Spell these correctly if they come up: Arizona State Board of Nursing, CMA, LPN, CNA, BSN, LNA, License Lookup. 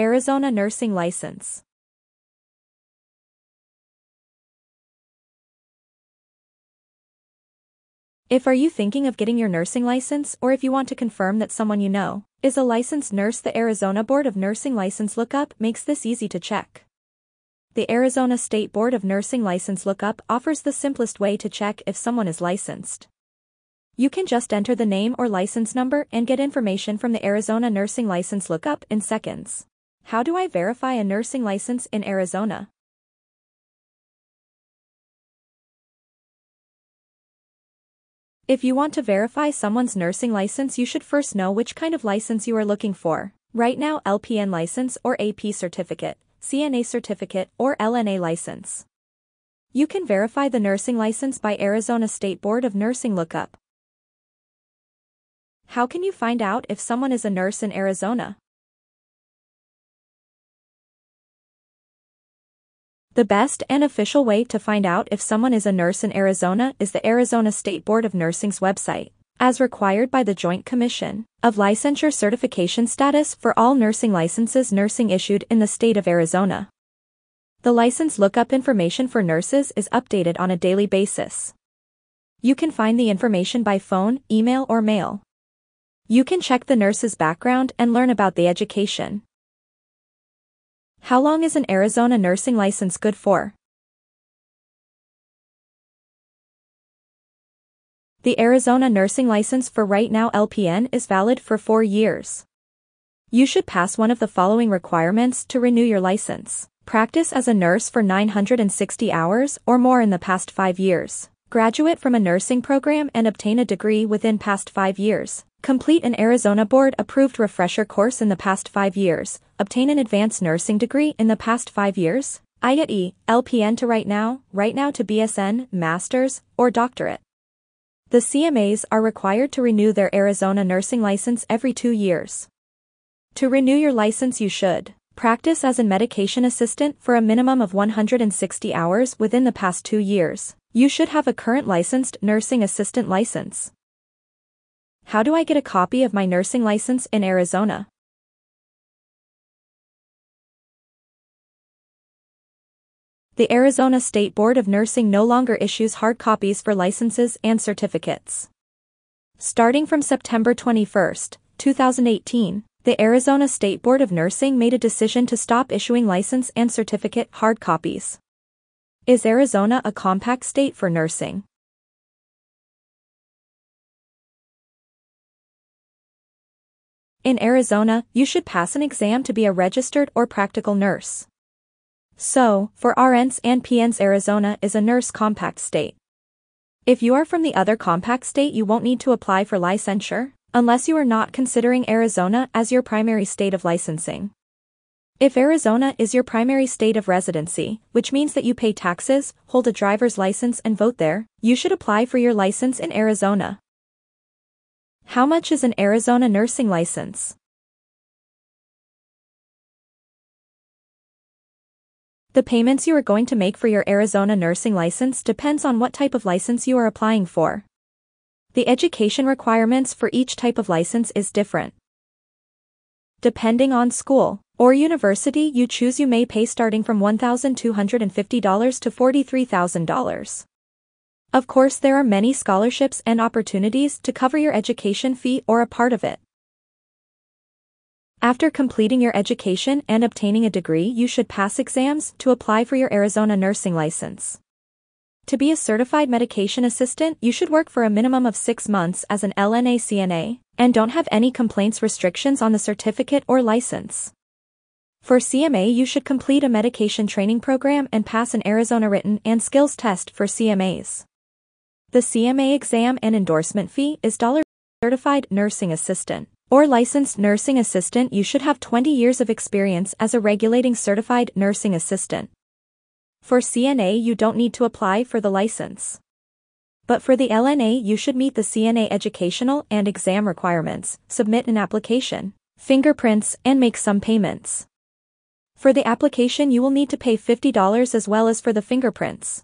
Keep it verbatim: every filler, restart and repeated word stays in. Arizona Nursing License. If are you thinking of getting your nursing license, or if you want to confirm that someone you know is a licensed nurse, the Arizona Board of Nursing License Lookup makes this easy to check. The Arizona State Board of Nursing License Lookup offers the simplest way to check if someone is licensed. You can just enter the name or license number and get information from the Arizona Nursing License Lookup in seconds. How do I verify a nursing license in Arizona? If you want to verify someone's nursing license, you should first know which kind of license you are looking for. Right now, L P N license or A P certificate, C N A certificate or L N A license. You can verify the nursing license by Arizona State Board of Nursing Lookup. How can you find out if someone is a nurse in Arizona? The best and official way to find out if someone is a nurse in Arizona is the Arizona State Board of Nursing's website, as required by the Joint Commission of Licensure Certification Status for all nursing licenses nursing issued in the state of Arizona. The license lookup information for nurses is updated on a daily basis. You can find the information by phone, email, or mail. You can check the nurse's background and learn about the education. How long is an Arizona nursing license good for? The Arizona nursing license for right now L P N is valid for four years. You should pass one of the following requirements to renew your license. Practice as a nurse for nine hundred sixty hours or more in the past five years. Graduate from a nursing program and obtain a degree within past five years. Complete an Arizona board-approved refresher course in the past five years, obtain an advanced nursing degree in the past five years, I E, L P N to right now, right now to B S N, master's, or doctorate. The C M As are required to renew their Arizona nursing license every two years. To renew your license you should practice as a medication assistant for a minimum of one hundred sixty hours within the past two years. You should have a current licensed nursing assistant license. How do I get a copy of my nursing license in Arizona? The Arizona State Board of Nursing no longer issues hard copies for licenses and certificates. Starting from September twenty-first, two thousand eighteen, the Arizona State Board of Nursing made a decision to stop issuing license and certificate hard copies. Is Arizona a compact state for nursing? In Arizona, you should pass an exam to be a registered or practical nurse. So, for R Ns and P Ns, Arizona is a nurse compact state. If you are from the other compact state, you won't need to apply for licensure, unless you are not considering Arizona as your primary state of licensing. If Arizona is your primary state of residency, which means that you pay taxes, hold a driver's license and vote there, you should apply for your license in Arizona. How much is an Arizona nursing license? The payments you are going to make for your Arizona nursing license depends on what type of license you are applying for. The education requirements for each type of license is different. Depending on school or university you choose, you may pay starting from one thousand two hundred fifty dollars to forty-three thousand dollars. Of course, there are many scholarships and opportunities to cover your education fee or a part of it. After completing your education and obtaining a degree, you should pass exams to apply for your Arizona nursing license. To be a certified medication assistant, you should work for a minimum of six months as an L N A C N A and don't have any complaints restrictions on the certificate or license. For C M A, you should complete a medication training program and pass an Arizona written and skills test for C M As. The C M A exam and endorsement fee is one dollar. Certified nursing assistant or licensed nursing assistant, you should have twenty years of experience as a regulating certified nursing assistant. For C N A, you don't need to apply for the license. But for the L N A, you should meet the C N A educational and exam requirements, submit an application, fingerprints, and make some payments. For the application, you will need to pay fifty dollars as well as for the fingerprints.